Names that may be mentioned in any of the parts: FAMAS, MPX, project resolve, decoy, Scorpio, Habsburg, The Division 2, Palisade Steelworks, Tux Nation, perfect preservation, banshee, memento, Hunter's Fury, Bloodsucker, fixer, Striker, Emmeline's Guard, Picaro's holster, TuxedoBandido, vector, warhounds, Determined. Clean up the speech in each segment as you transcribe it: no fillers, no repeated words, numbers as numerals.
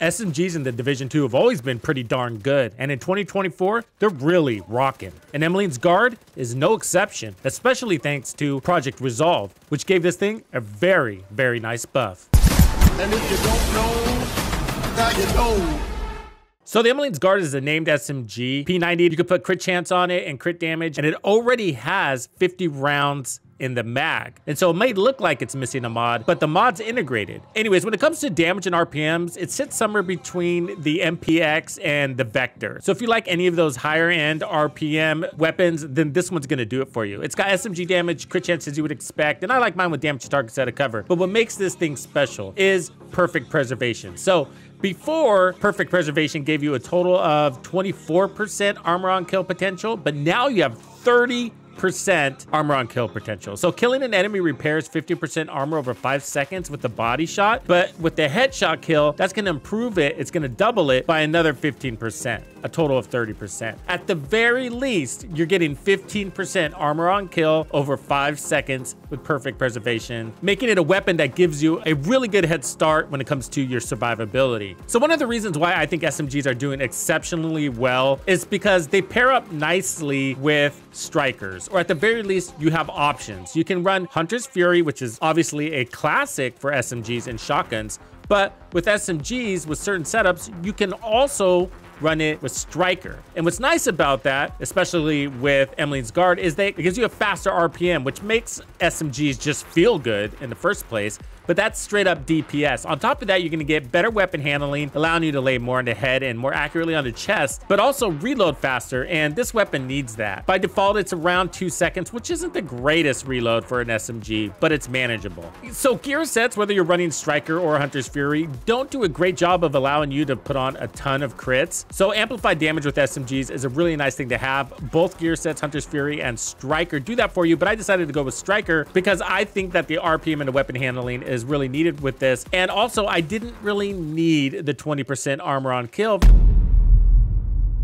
SMGs in the Division 2 have always been pretty darn good, and in 2024, they're really rocking. And Emmeline's Guard is no exception, especially thanks to Project Resolve, which gave this thing a very, very nice buff. And if you don't know, now you know. So the Emmeline's Guard is a named SMG, P90, you can put crit chance on it and crit damage, and it already has 50 rounds in the mag, and so it may look like it's missing a mod, but the mod's integrated. Anyways, when it comes to damage and RPMs, it sits somewhere between the MPX and the Vector. So if you like any of those higher end RPM weapons, then this one's gonna do it for you. It's got SMG damage, crit chances you would expect, and I like mine with damage targets out of cover. But what makes this thing special is perfect preservation. So before, perfect preservation gave you a total of 24% armor on kill potential, but now you have 30% armor on kill potential. So killing an enemy repairs 50% armor over 5 seconds with the body shot, but with the headshot kill, that's gonna improve it. It's gonna double it by another 15%, a total of 30%. At the very least, you're getting 15% armor on kill over 5 seconds with perfect preservation, making it a weapon that gives you a really good head start when it comes to your survivability. So one of the reasons why I think SMGs are doing exceptionally well is because they pair up nicely with Strikers, or at the very least, you have options. You can run Hunter's Fury, which is obviously a classic for SMGs and shotguns, but with SMGs, with certain setups, you can also run it with Striker. And what's nice about that, especially with Emmeline's Guard, is that it gives you a faster RPM, which makes SMGs just feel good in the first place, but that's straight up DPS. On top of that, you're gonna get better weapon handling, allowing you to lay more on the head and more accurately on the chest, but also reload faster, and this weapon needs that. By default, it's around 2 seconds, which isn't the greatest reload for an SMG, but it's manageable. So gear sets, whether you're running Striker or Hunter's Fury, don't do a great job of allowing you to put on a ton of crits. So amplified damage with SMGs is a really nice thing to have. Both gear sets, Hunter's Fury and Striker, do that for you, but I decided to go with Striker because I think that the RPM and the weapon handling is really needed with this. And also, I didn't really need the 20% armor on kill.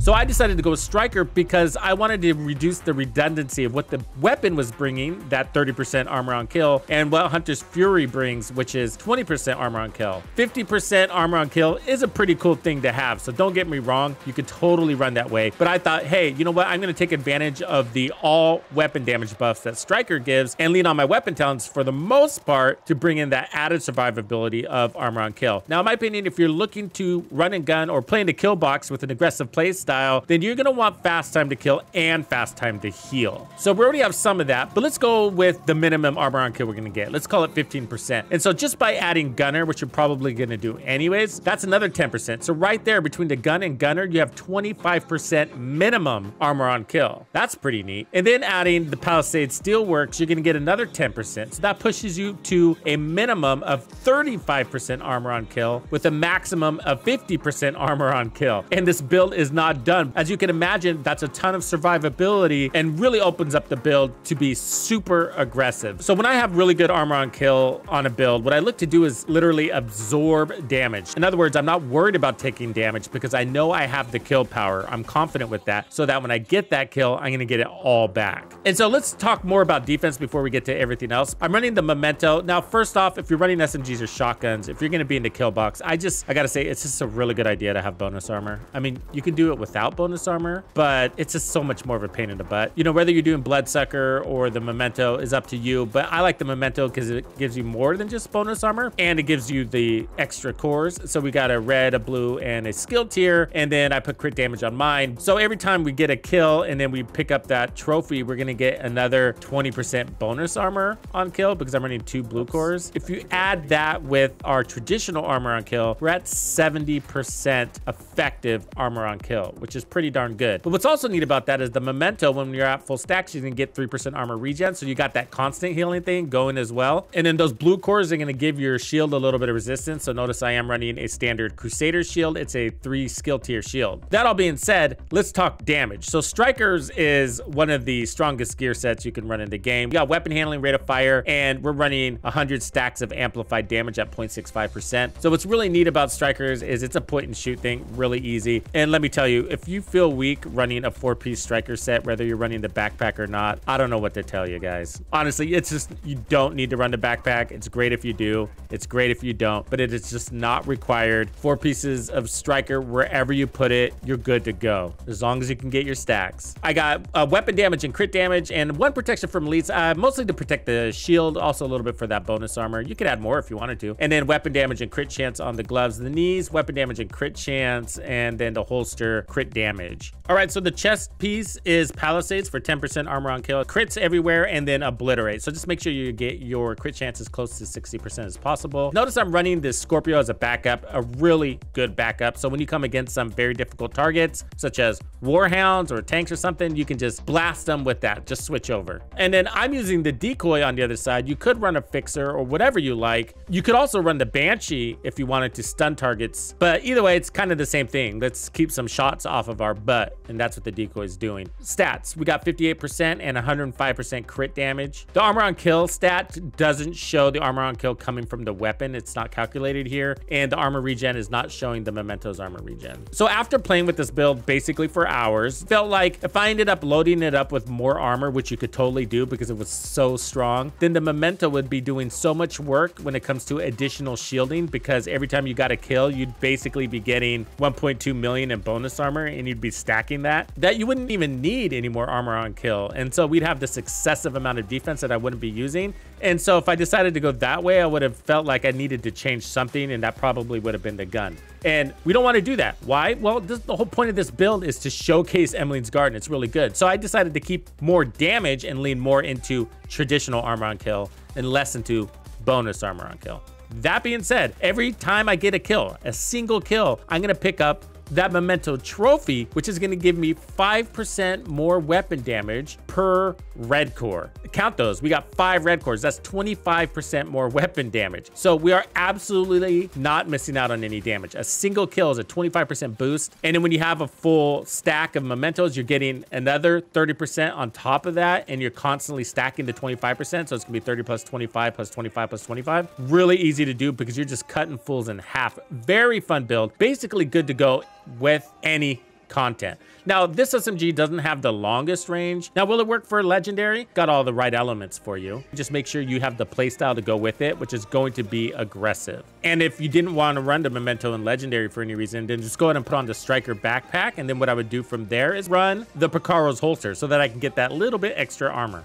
So I decided to go with Striker because I wanted to reduce the redundancy of what the weapon was bringing, that 30% armor on kill, and what Hunter's Fury brings, which is 20% armor on kill. 50% armor on kill is a pretty cool thing to have, so don't get me wrong, you could totally run that way. But I thought, hey, you know what? I'm gonna take advantage of the all weapon damage buffs that Striker gives and lean on my weapon talents for the most part to bring in that added survivability of armor on kill. Now, in my opinion, if you're looking to run and gun or play in the kill box with an aggressive play style, then you're gonna want fast time to kill and fast time to heal. So we already have some of that, but let's go with the minimum armor on kill we're gonna get. Let's call it 15%. And so just by adding gunner, which you're probably gonna do anyways, that's another 10%. So right there between the gun and gunner, you have 25% minimum armor on kill. That's pretty neat. And then adding the Palisade Steelworks, you're gonna get another 10%. So that pushes you to a minimum of 35% armor on kill with a maximum of 50% armor on kill. And this build is not done. As you can imagine, that's a ton of survivability and really opens up the build to be super aggressive. So when I have really good armor on kill on a build, what I look to do is literally absorb damage. In other words, I'm not worried about taking damage because I know I have the kill power. I'm confident with that, so that when I get that kill, I'm gonna get it all back. And so let's talk more about defense before we get to everything else. I'm running the Memento. Now, first off, if you're running SMGs or shotguns, if you're gonna be in the kill box, I gotta say, it's just a really good idea to have bonus armor. I mean, you can do it without bonus armor, but it's just so much more of a pain in the butt. You know, whether you're doing Bloodsucker or the Memento is up to you, but I like the Memento because it gives you more than just bonus armor, and it gives you the extra cores. So we got a red, a blue, and a skill tier, and then I put crit damage on mine. So every time we get a kill and then we pick up that trophy, we're gonna get another 20% bonus armor on kill because I'm running 2 blue cores. If you add that with our traditional armor on kill, we're at 70% effective armor on kill, which is pretty darn good. But what's also neat about that is the Memento, when you're at full stacks, you can get 3% armor regen, so you got that constant healing thing going as well. And then those blue cores are gonna give your shield a little bit of resistance. So notice I am running a standard Crusader shield. It's a 3 skill tier shield. That all being said, let's talk damage. So Strikers is one of the strongest gear sets you can run in the game. You got weapon handling, rate of fire, and we're running 100 stacks of amplified damage at 0.65%. So what's really neat about Strikers is it's a point and shoot thing, really easy. And let me tell you, you, if you feel weak running a four-piece striker set, whether you're running the backpack or not, I don't know what to tell you guys. Honestly, it's just, you don't need to run the backpack. It's great if you do. It's great if you don't, but it is just not required. Four pieces of striker, wherever you put it, you're good to go, as long as you can get your stacks. I got weapon damage and crit damage and one protection from elites, mostly to protect the shield, also a little bit for that bonus armor. You could add more if you wanted to. And then weapon damage and crit chance on the gloves, the knees, weapon damage and crit chance, and then the holster crit damage. All right, so the chest piece is Palisades for 10% armor on kill, crits everywhere, and then obliterate. So just make sure you get your crit chance as close to 60% as possible. Notice I'm running this Scorpio as a backup, a really good backup. So when you come against some very difficult targets, such as warhounds or tanks or something, you can just blast them with that, just switch over. And then I'm using the decoy on the other side. You could run a fixer or whatever you like. You could also run the banshee if you wanted to stun targets, but either way, it's kind of the same thing. Let's keep some shots off of our butt, and that's what the decoy is doing. Stats, we got 58% and 105% crit damage. The armor on kill stat doesn't show the armor on kill coming from the weapon. It's not calculated here, and the armor regen is not showing the memento's armor regen. So after playing with this build basically for hours, felt like if I ended up loading it up with more armor, which you could totally do because it was so strong, then the memento would be doing so much work when it comes to additional shielding, because every time you got a kill, you'd basically be getting 1.2 million in bonus armor, and you'd be stacking that you wouldn't even need any more armor on kill. And so we'd have this excessive amount of defense that I wouldn't be using. And so if I decided to go that way, I would have felt like I needed to change something, and that probably would have been the gun. And we don't want to do that. Why? Well, the whole point of this build is to showcase Emmeline's Guard, and it's really good. So I decided to keep more damage and lean more into traditional armor on kill and less into bonus armor on kill. That being said, every time I get a kill, a single kill, I'm going to pick up that memento trophy, which is going to give me 5% more weapon damage per red core. Count those. We got 5 red cores. That's 25% more weapon damage. So we are absolutely not missing out on any damage. A single kill is a 25% boost. And then when you have a full stack of mementos, you're getting another 30% on top of that. And you're constantly stacking to 25%. So it's going to be 30 plus 25 plus 25 plus 25. Really easy to do because you're just cutting fools in half. Very fun build. Basically good to go with any content. Now, this SMG doesn't have the longest range. Now, will it work for legendary? Got all the right elements for you. Just make sure you have the playstyle to go with it, which is going to be aggressive. And if you didn't want to run the memento in legendary for any reason, then just go ahead and put on the striker backpack. And then what I would do from there is run the Picaro's holster so that I can get that little bit extra armor.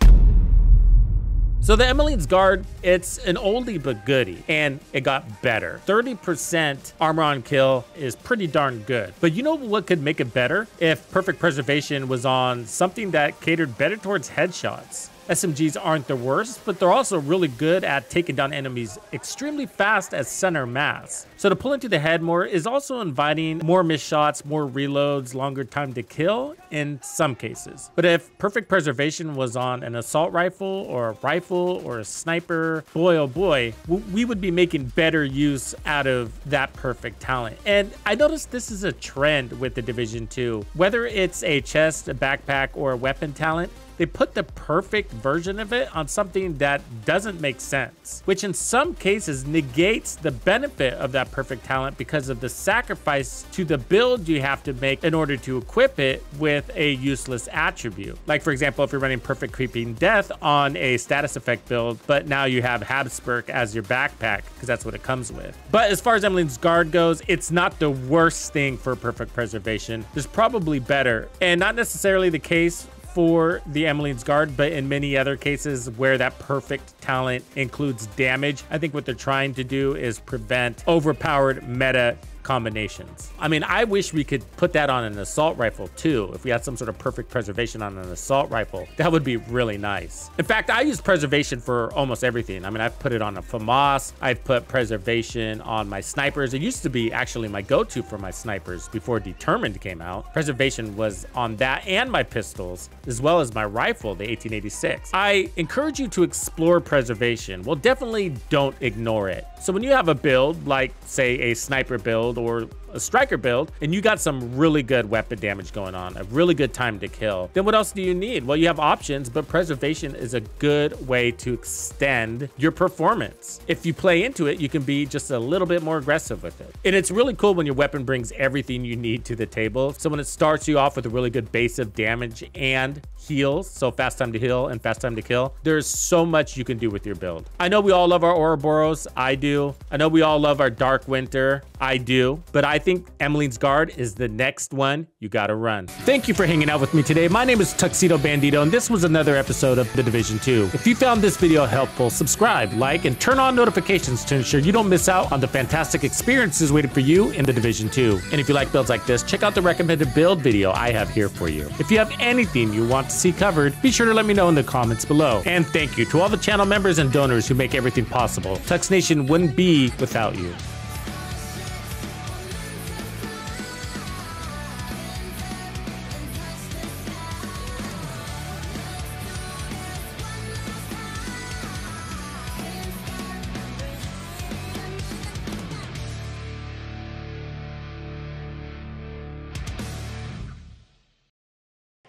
So the Emmeline's Guard, it's an oldie but goodie, and it got better. 30% armor on kill is pretty darn good. But you know what could make it better? If perfect preservation was on something that catered better towards headshots. SMGs aren't the worst, but they're also really good at taking down enemies extremely fast at center mass. So to pull into the head more is also inviting more missed shots, more reloads, longer time to kill in some cases. But if perfect preservation was on an assault rifle or a rifle or a sniper, boy oh boy, we would be making better use out of that perfect talent. And I noticed this is a trend with the Division 2. Whether it's a chest, a backpack, or a weapon talent, they put the perfect version of it on something that doesn't make sense, which in some cases negates the benefit of that perfect talent because of the sacrifice to the build you have to make in order to equip it with a useless attribute. Like for example, if you're running perfect creeping death on a status effect build, but now you have Habsburg as your backpack because that's what it comes with. But as far as Emmeline's Guard goes, it's not the worst thing for perfect preservation. There's probably better, and not necessarily the case for the Emmeline's Guard, but in many other cases where that perfect talent includes damage, I think what they're trying to do is prevent overpowered meta combinations. I mean, I wish we could put that on an assault rifle too. If we had some sort of perfect preservation on an assault rifle, that would be really nice. In fact, I use preservation for almost everything. I mean, I've put it on a FAMAS. I've put preservation on my snipers. It used to be actually my go-to for my snipers before Determined came out. Preservation was on that and my pistols, as well as my rifle, the 1886. I encourage you to explore preservation. Well, definitely don't ignore it. So when you have a build, like say a sniper build, build or a striker build, and you got some really good weapon damage going on, a really good time to kill, then what else do you need? Well, you have options, but preservation is a good way to extend your performance. If you play into it, you can be just a little bit more aggressive with it. And it's really cool when your weapon brings everything you need to the table. So when it starts you off with a really good base of damage and heals, so fast time to heal and fast time to kill, there's so much you can do with your build. I know we all love our Ouroboros. I do. I know we all love our Dark Winter. I do. But I think Emmeline's Guard is the next one you gotta run. Thank you for hanging out with me today. My name is TuxedoBandido, and this was another episode of The Division 2. If you found this video helpful, subscribe, like, and turn on notifications to ensure you don't miss out on the fantastic experiences waiting for you in The Division 2. And if you like builds like this, check out the recommended build video I have here for you. If you have anything you want to see covered, be sure to let me know in the comments below. And thank you to all the channel members and donors who make everything possible. Tux Nation wouldn't be without you.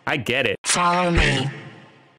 I get it. Follow me.